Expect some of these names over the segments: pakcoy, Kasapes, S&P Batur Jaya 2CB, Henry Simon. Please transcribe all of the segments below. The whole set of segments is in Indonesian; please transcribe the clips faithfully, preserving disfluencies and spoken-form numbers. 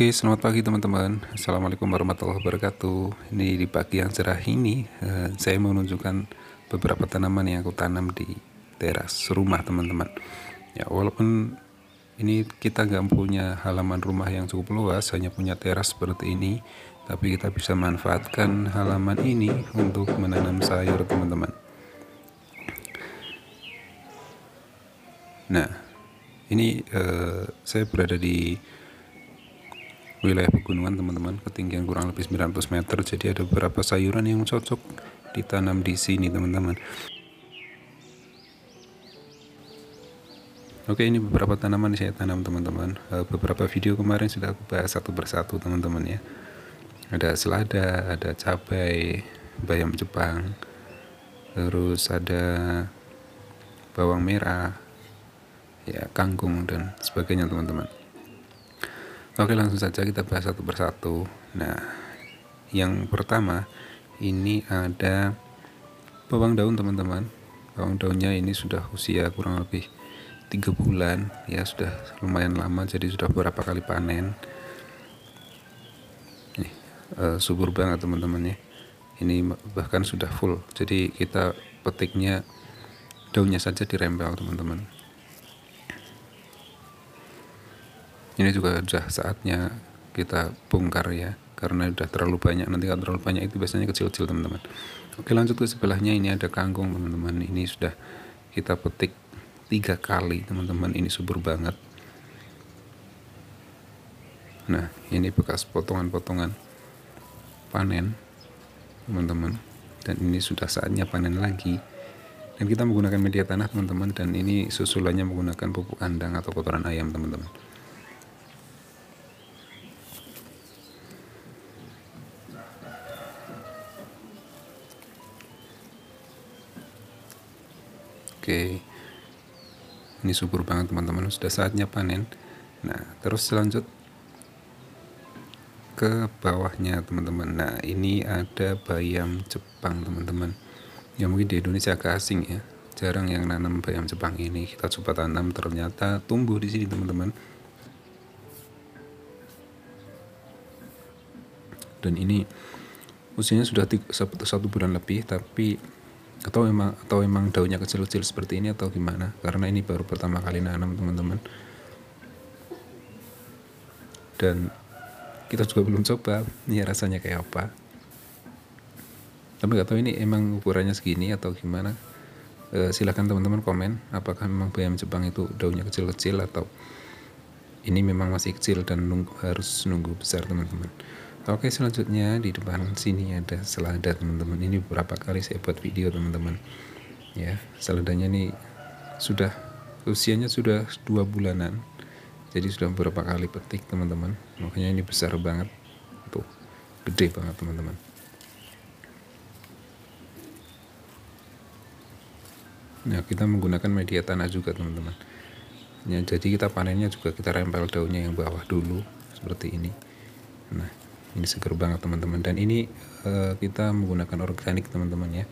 Oke, selamat pagi teman-teman. Assalamualaikum warahmatullahi wabarakatuh. Ini di pagi yang cerah ini eh, saya mau menunjukkan beberapa tanaman yang aku tanam di teras rumah teman-teman. Ya, walaupun ini kita nggak punya halaman rumah yang cukup luas, hanya punya teras seperti ini, tapi kita bisa manfaatkan halaman ini untuk menanam sayur teman-teman. Nah, ini eh, saya berada di wilayah pegunungan teman-teman, ketinggian kurang lebih sembilan puluh meter, jadi ada beberapa sayuran yang cocok ditanam di sini teman-teman. Oke, ini beberapa tanaman yang saya tanam teman-teman. Beberapa video kemarin sudah aku bahas satu persatu teman-teman ya. Ada selada, ada cabai, bayam Jepang, terus ada bawang merah, ya kangkung dan sebagainya teman-teman. Oke, langsung saja kita bahas satu persatu. Nah, yang pertama ini ada bawang daun teman-teman. Bawang daunnya ini sudah usia kurang lebih tiga bulan ya, sudah lumayan lama, jadi sudah beberapa kali panen. Nih, uh, subur banget teman-teman ya. Ini bahkan sudah full, jadi kita petiknya daunnya saja dirembel teman-teman. Ini juga sudah saatnya kita bongkar ya, karena sudah terlalu banyak. Nanti kalau terlalu banyak itu biasanya kecil-kecil teman-teman. Oke, lanjut ke sebelahnya, ini ada kangkung teman-teman. Ini sudah kita petik tiga kali teman-teman, ini subur banget. Nah, ini bekas potongan-potongan panen teman-teman, dan ini sudah saatnya panen lagi. Dan kita menggunakan media tanah teman-teman, dan ini susulannya menggunakan pupuk kandang atau kotoran ayam teman-teman. Oke, ini subur banget teman-teman, sudah saatnya panen. Nah, terus lanjut ke bawahnya teman-teman. Nah, ini ada bayam Jepang teman-teman. Ya, mungkin di Indonesia agak asing ya, jarang yang nanam bayam Jepang ini. Kita coba tanam, ternyata tumbuh di sini teman-teman. Dan ini usianya sudah satu bulan lebih, tapi atau emang atau emang daunnya kecil-kecil seperti ini atau gimana, karena ini baru pertama kali nanam teman-teman, dan kita juga belum coba ini rasanya kayak apa, tapi nggak tahu ini emang ukurannya segini atau gimana. E, silahkan teman-teman komen apakah memang bayam Jepang itu daunnya kecil-kecil atau ini memang masih kecil dan nunggu, harus nunggu besar teman-teman. Oke, selanjutnya di depan sini ada selada teman-teman. Ini beberapa kali saya buat video teman-teman ya. Seladanya ini sudah usianya sudah dua bulanan, jadi sudah beberapa kali petik teman-teman, makanya ini besar banget tuh, gede banget teman-teman. Nah, kita menggunakan media tanah juga teman-teman ya, jadi kita panennya juga kita rempel daunnya yang bawah dulu seperti ini. Nah, ini seger banget teman-teman, dan ini uh, kita menggunakan organik teman-teman ya,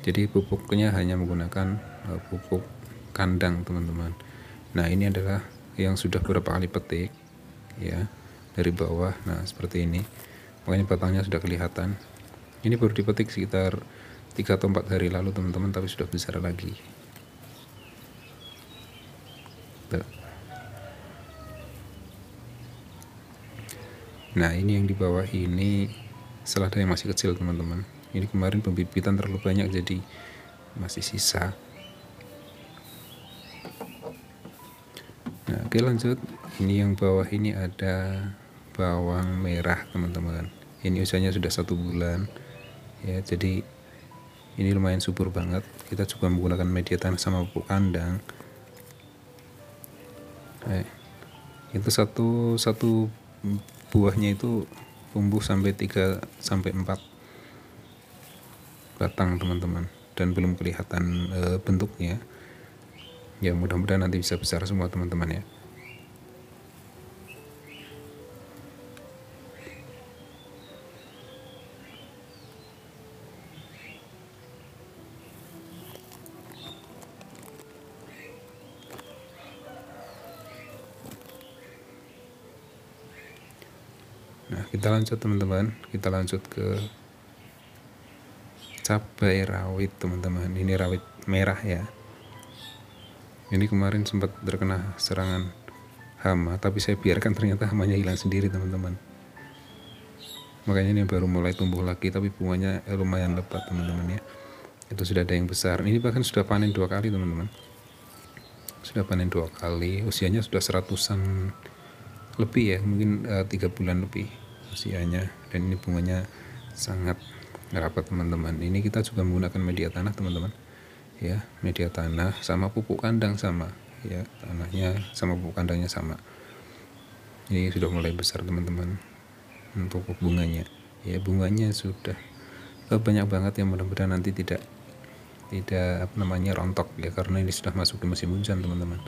jadi pupuknya hanya menggunakan uh, pupuk kandang teman-teman. Nah, ini adalah yang sudah beberapa kali petik ya dari bawah. Nah, seperti ini, makanya batangnya sudah kelihatan. Ini baru dipetik sekitar tiga atau empat hari lalu teman-teman, tapi sudah besar lagi. Tuh. Nah, ini yang di bawah ini selada yang masih kecil teman-teman. Ini kemarin pembibitan terlalu banyak, jadi masih sisa. Nah, oke, lanjut. Ini yang bawah ini ada bawang merah teman-teman. Ini usianya sudah satu bulan ya, jadi ini lumayan subur banget. Kita juga menggunakan media tanah sama pupuk kandang. Nah, itu satu satu buahnya itu tumbuh sampai tiga sampai empat batang teman-teman, dan belum kelihatan e, bentuknya ya. Mudah-mudahan nanti bisa besar semua teman-teman ya. kita lanjut teman-teman, kita lanjut ke cabai rawit teman-teman. Ini rawit merah ya, ini kemarin sempat terkena serangan hama, tapi saya biarkan, ternyata hamanya hilang sendiri teman-teman. Makanya ini baru mulai tumbuh lagi, tapi bunganya lumayan lebat teman-teman ya. Itu sudah ada yang besar, ini bahkan sudah panen dua kali teman-teman, sudah panen dua kali, usianya sudah seratusan lebih ya, mungkin uh, tiga bulan lebih usianya, dan ini bunganya sangat rapat teman-teman. Ini kita juga menggunakan media tanah teman-teman ya, media tanah sama pupuk kandang sama ya, tanahnya sama pupuk kandangnya sama. Ini sudah mulai besar teman-teman untuk bunganya ya, bunganya sudah banyak banget yang mudah-mudahan nanti tidak tidak apa namanya rontok ya, karena ini sudah masuk ke musim hujan teman-teman.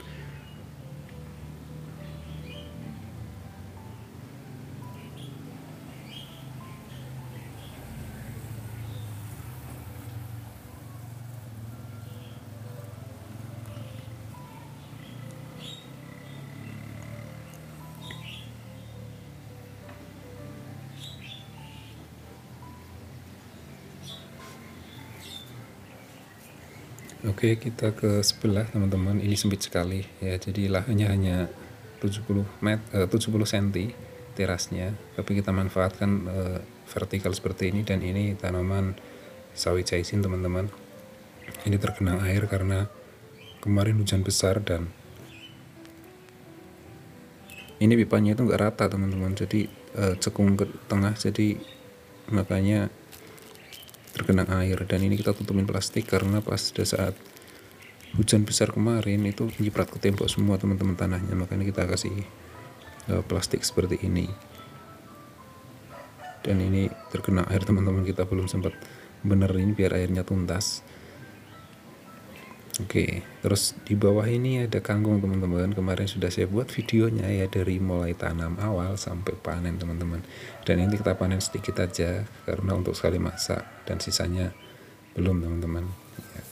Oke, kita ke sebelah teman-teman, ini sempit sekali ya, jadi lahannya hanya tujuh puluh meter, tujuh puluh sentimeter terasnya, tapi kita manfaatkan eh, vertikal seperti ini. Dan ini tanaman sawi caisin teman-teman, ini tergenang air karena kemarin hujan besar, dan ini pipanya itu enggak rata teman-teman, jadi eh, cekung ke tengah, jadi makanya tergenang air. Dan ini kita tutupin plastik karena pas pada saat hujan besar kemarin itu nyiprat ke tembok semua teman-teman tanahnya, makanya kita kasih uh, plastik seperti ini. Dan ini tergenang air teman-teman, kita belum sempat benerin biar airnya tuntas. Oke, terus di bawah ini ada kangkung teman-teman, kemarin sudah saya buat videonya ya, dari mulai tanam awal sampai panen teman-teman. Dan ini kita panen sedikit aja karena untuk sekali masak, dan sisanya belum teman-teman ya,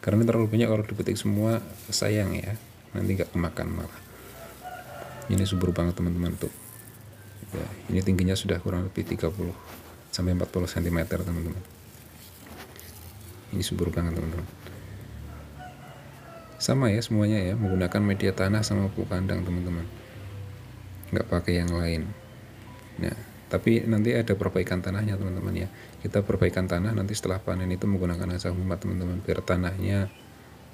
karena terlalu banyak, kalau dipetik semua sayang ya, nanti nggak kemakan malah. Ini subur banget teman-teman tuh ya, ini tingginya sudah kurang lebih tiga puluh sampai empat puluh sentimeter teman-teman, ini subur banget teman-teman. Sama ya semuanya ya, menggunakan media tanah sama pupuk kandang teman-teman, nggak pakai yang lain. Nah, tapi nanti ada perbaikan tanahnya teman-teman ya, kita perbaikan tanah nanti setelah panen itu menggunakan asam humat teman-teman, biar tanahnya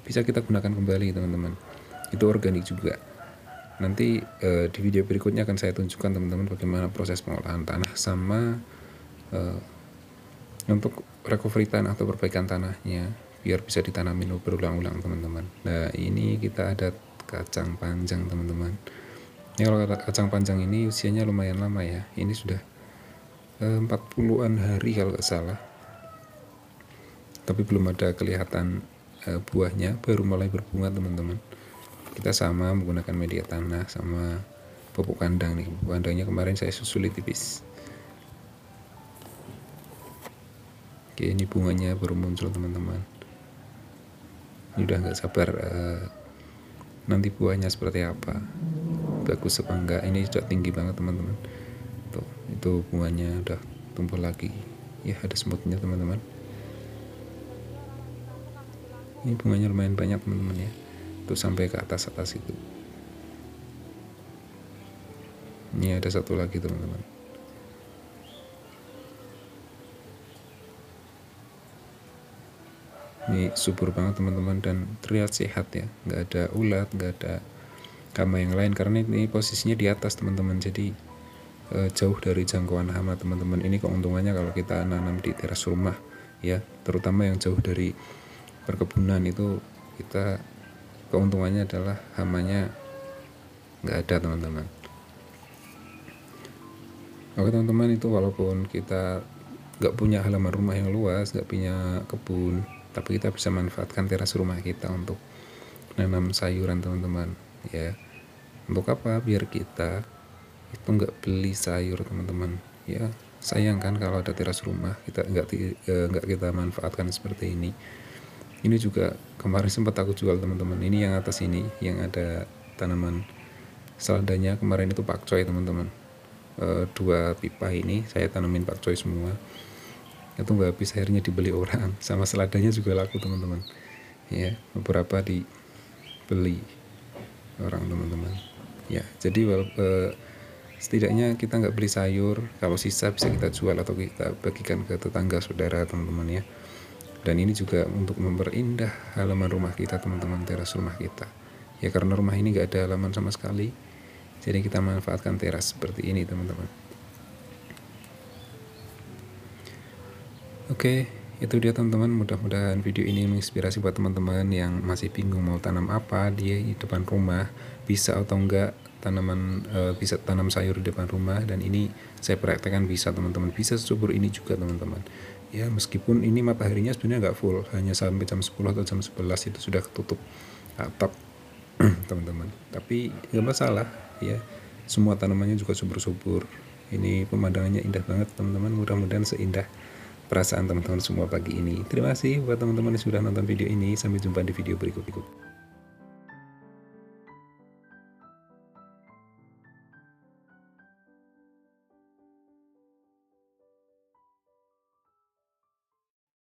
bisa kita gunakan kembali teman-teman, itu organik juga. Nanti eh, di video berikutnya akan saya tunjukkan teman-teman bagaimana proses pengolahan tanah sama eh, untuk recovery tanah atau perbaikan tanahnya, biar bisa ditanamin berulang-ulang teman-teman. Nah, ini kita ada kacang panjang teman-teman. Ini kalau kacang panjang ini usianya lumayan lama ya. Ini sudah empat puluhan hari kalau nggak salah. Tapi belum ada kelihatan buahnya, baru mulai berbunga teman-teman. Kita sama menggunakan media tanah sama pupuk kandang nih. Pupuk kandangnya kemarin saya susuli tipis. Oke, ini bunganya baru muncul teman-teman. Udah nggak sabar uh, nanti buahnya seperti apa, bagus apa enggak. Ini sudah tinggi banget teman-teman tuh, itu buahnya udah tumbuh lagi ya, ada semutnya teman-teman. Ini bunganya lumayan banyak teman-teman ya, tuh sampai ke atas-atas itu. Ini ada satu lagi teman-teman. Ini subur banget teman-teman, dan terlihat sehat ya, nggak ada ulat, nggak ada hama yang lain, karena ini posisinya di atas teman-teman, jadi e, jauh dari jangkauan hama teman-teman. Ini keuntungannya kalau kita nanam di teras rumah ya, terutama yang jauh dari perkebunan itu, kita keuntungannya adalah hamanya nggak ada teman-teman. Oke teman-teman, itu walaupun kita nggak punya halaman rumah yang luas, nggak punya kebun, tapi kita bisa manfaatkan teras rumah kita untuk nanam sayuran teman-teman ya. Untuk apa? Biar kita itu nggak beli sayur teman-teman ya, sayang kan kalau ada teras rumah kita nggak nggak kita manfaatkan seperti ini. Ini juga kemarin sempat aku jual teman-teman, ini yang atas ini yang ada tanaman seladanya, kemarin itu pakcoy teman-teman. e, dua pipa ini saya tanamin pakcoy semua. Itu nggak habis, akhirnya dibeli orang. Sama seladanya juga laku teman-teman. Ya, beberapa dibeli orang teman-teman. Ya, jadi e, setidaknya kita nggak beli sayur. Kalau sisa bisa kita jual atau kita bagikan ke tetangga saudara teman-teman ya. Dan ini juga untuk memperindah halaman rumah kita teman-teman, teras rumah kita. Ya karena rumah ini gak ada halaman sama sekali, jadi kita manfaatkan teras seperti ini teman-teman. Oke, itu dia teman-teman. Mudah-mudahan video ini menginspirasi buat teman-teman yang masih bingung mau tanam apa di depan rumah. Bisa atau enggak tanaman e, bisa tanam sayur di depan rumah. Dan ini saya praktekkan bisa teman-teman. Bisa subur ini juga teman-teman. Ya meskipun ini mataharinya sebenarnya nggak full, hanya sampai jam sepuluh atau jam sebelas itu sudah ketutup atap teman-teman, tapi nggak masalah ya, semua tanamannya juga subur-subur. Ini pemandangannya indah banget teman-teman. Mudah-mudahan seindah perasaan teman-teman semua pagi ini. Terima kasih buat teman-teman yang sudah nonton video ini. Sampai jumpa di video berikut-berikut.